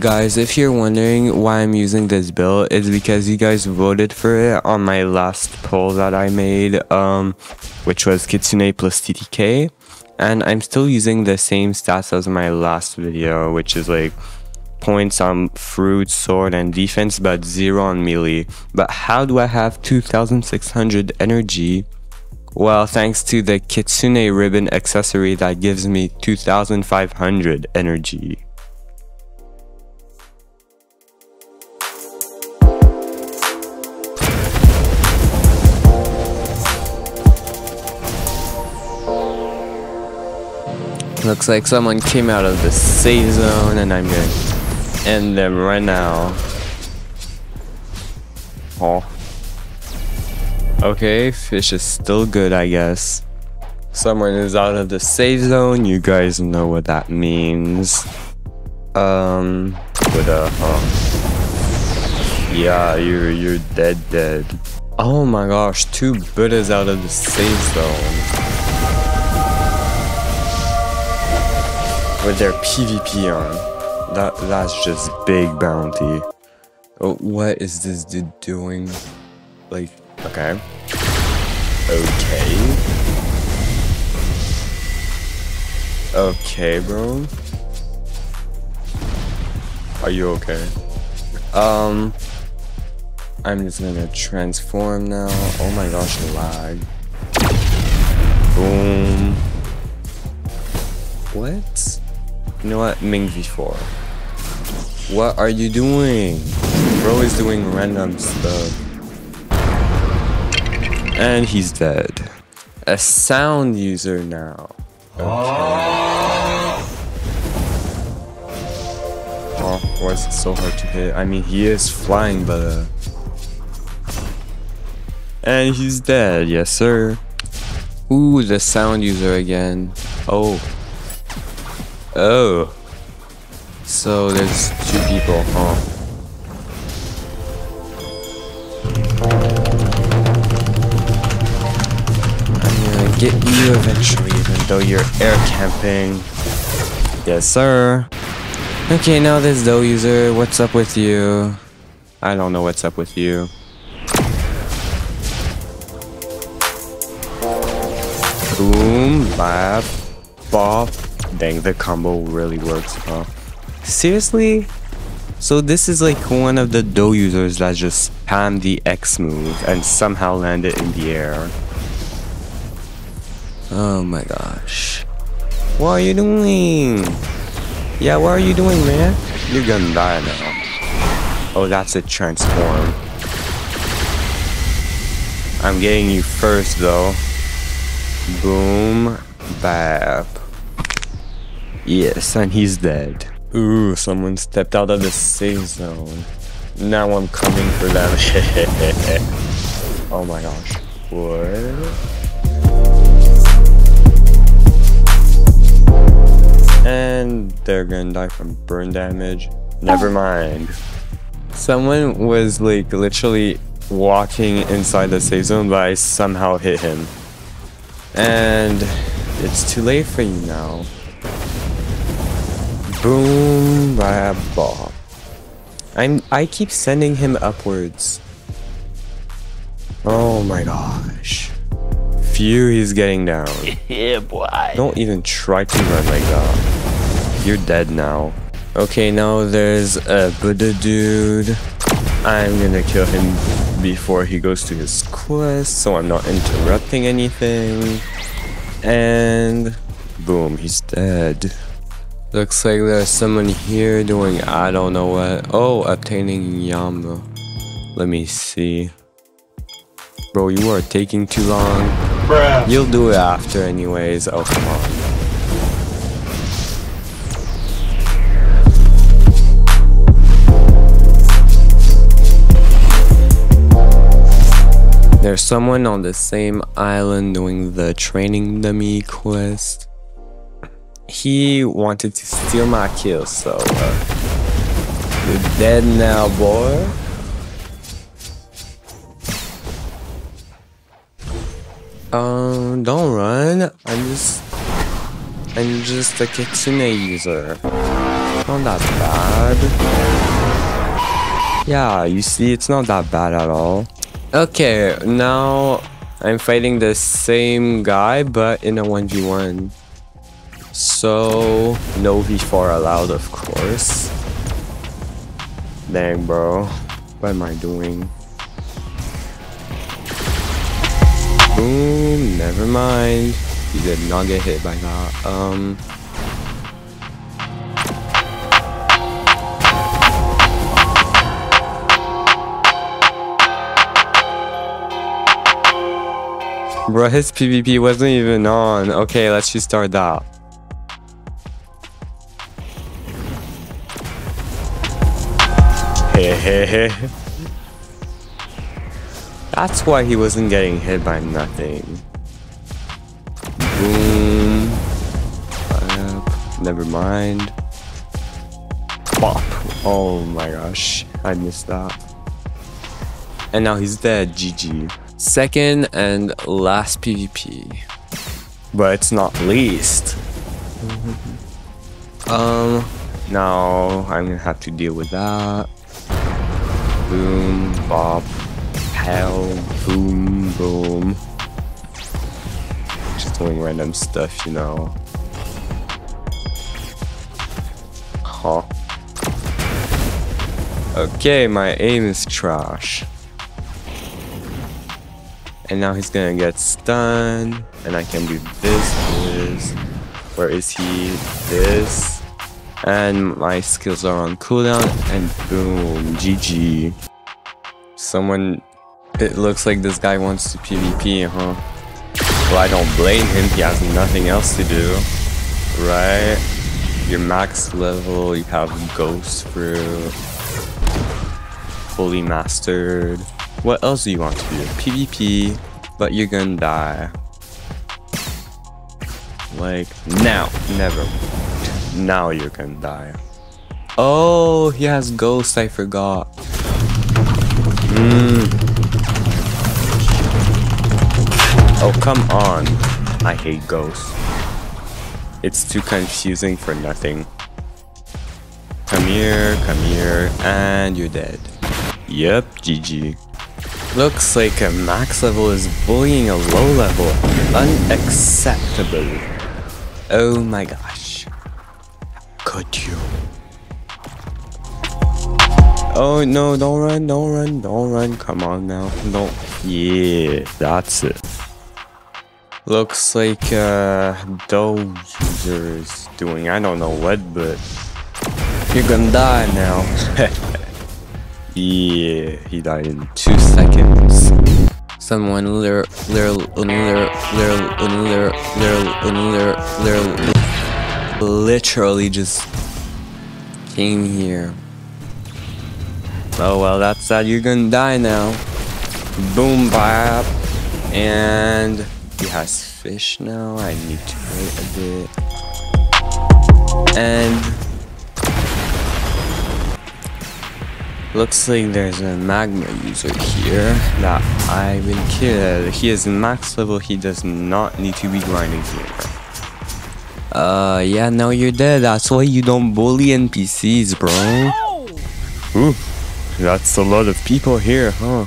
Guys, if you're wondering why I'm using this build, it's because you guys voted for it on my last poll that I made, which was Kitsune plus TTK, and I'm still using the same stats as my last video, which is like points on fruit, sword, and defense, but 0 on melee. But how do I have 2600 energy? Well, thanks to the Kitsune ribbon accessory that gives me 2500 energy. Looks like someone came out of the safe zone and I'm going to end them right now. Oh. Okay, fish is still good, I guess. Someone is out of the safe zone. You guys know what that means. Yeah, you're dead. Oh my gosh, 2 Buddhas out of the safe zone. With their PvP on. That's just big bounty. Oh, what is this dude doing? Like, okay. Okay. Okay, bro. Are you okay? I'm just gonna transform now. Oh my gosh, lag. Boom. What? You know what? Mink V4. What are you doing? We're always doing random stuff. And he's dead. A sound user now. Okay. Oh, why is it so hard to hit? I mean, he is flying, but... And he's dead, yes sir. Ooh, the sound user again. Oh. Oh, so there's 2 people, huh? I'm gonna get you eventually, even though you're air camping. Yes, sir. Okay, now this dough user, what's up with you? I don't know what's up with you. Boom, bap, bop. Dang, the combo really works, huh? Seriously? So this is like one of the dough users that just spam the X move and somehow land it in the air. Oh my gosh. What are you doing? Yeah, what are you doing, man? You're gonna die now. Oh, that's a transform. I'm getting you first, though. Boom. Bap. Yes, and he's dead. Ooh, someone stepped out of the safe zone. Now I'm coming for them. Oh my gosh. What? And they're gonna die from burn damage. Never mind. Someone was like literally walking inside the safe zone, but I somehow hit him. And it's too late for you now. Boom, bap, bop. I keep sending him upwards. Oh my gosh. Fury's getting down. Yeah, boy. Don't even try to run like that. You're dead now. Okay, now there's a Buddha dude. I'm gonna kill him before he goes to his quest, so I'm not interrupting anything. And boom, he's dead. Looks like there's someone here doing I don't know what. Oh, obtaining Yamba. Let me see. Bro, you are taking too long. Bruh. You'll do it after anyways. Oh, come on. There's someone on the same island doing the training dummy quest. He wanted to steal my kill, so you're dead now, boy. Don't run. I'm just a Kitsune user. Not that bad. Yeah, you see, it's not that bad at all. Okay, now I'm fighting the same guy, but in a 1v1. So, no V4 allowed, of course. Dang, bro. What am I doing? Boom, never mind. He did not get hit by that. Bro, his PvP wasn't even on. Okay, let's just start that. That's why he wasn't getting hit by nothing. Boom. Up. Never mind. Bop. Oh my gosh, I missed that. And now he's dead. GG. Second and last PvP, but it's not least. Now I'm gonna have to deal with that. Boom, bop, pow, boom, boom. Just doing random stuff, you know. Huh. Okay, my aim is trash. And now he's gonna get stunned, and I can do this. Where is he? This. And my skills are on cooldown, and boom, GG. Someone, it looks like this guy wants to PvP, huh? Well, I don't blame him, he has nothing else to do, right? You're max level, you have Ghost Fruit, fully mastered. What else do you want to do? PvP, but you're gonna die. Like, now. Never. Now you're gonna die. Oh, he has Ghost, I forgot. Oh, come on. I hate Ghost. It's too confusing for nothing. Come here, and you're dead. Yep, GG. Looks like a max level is bullying a low level. Unacceptable. Oh my gosh. Could you? Oh no, don't run, don't run, don't run. Come on now. Don't. Yeah, that's it. Looks like those users doing I don't know what, but you're gonna die now. Yeah, he died in 2 seconds. Someone literally just came here. Oh well, that's sad. You're gonna die now. Boom, bap. And he has fish now. I need to wait a bit. And looks like there's a magma user here that I will kill. He is max level, he does not need to be grinding here. Yeah, now you're dead. That's why you don't bully NPCs, bro. Ooh, that's a lot of people here, huh?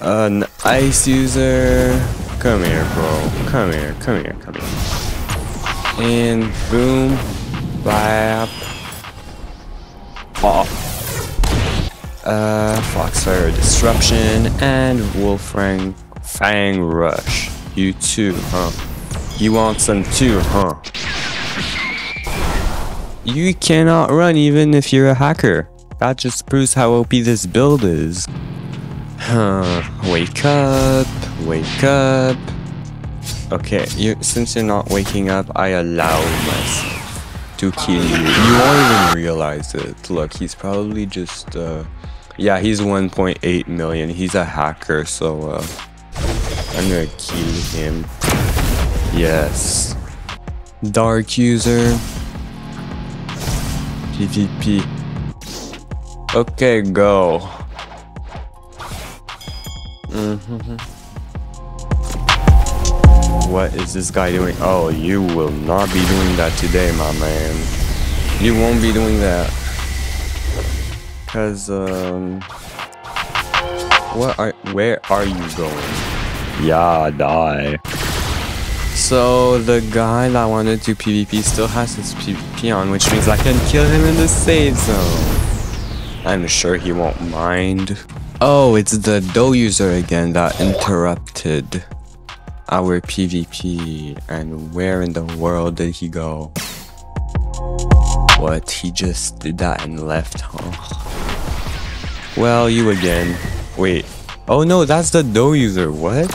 An ice user. Come here, bro. Come here, come here, come here. And boom. Bap. Off. Foxfire Disruption and Wolf Fang Rush. You too, huh? You want some too, huh? You cannot run even if you're a hacker. That just proves how OP this build is. Huh, wake up, wake up. Okay, since you're not waking up, I allow myself to kill you. You won't even realize it. Look, he's probably just yeah, he's 1.8 million. He's a hacker, so I'm gonna kill him. Yes. Dark user. PvP. Okay, go. What is this guy doing? Oh, you will not be doing that today, my man. You won't be doing that. Because, where are you going? Yeah, die. So the guy that wanted to PvP still has his PvP on, which means I can kill him in the save zone. I'm sure he won't mind. Oh, it's the Doe user again that interrupted our PvP. And where in the world did he go? What, he just did that and left, huh? Well, you again. Wait. Oh no, that's the Doe user. What?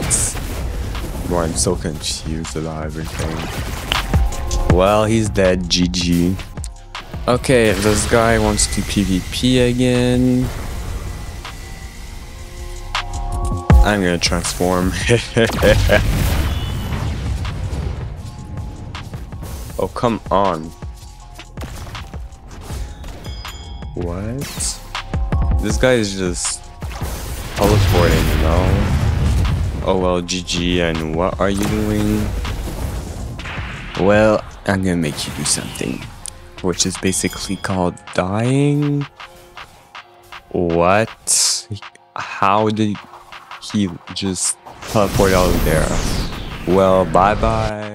Bro, I'm so confused about everything. Well, he's dead. GG. Okay, if this guy wants to PvP again, I'm gonna transform. Oh, come on. What? This guy is just teleporting, you know? Oh well, GG, and what are you doing? Well, I'm gonna make you do something, which is basically called dying. What? How did he just teleport out of there? Well, bye bye.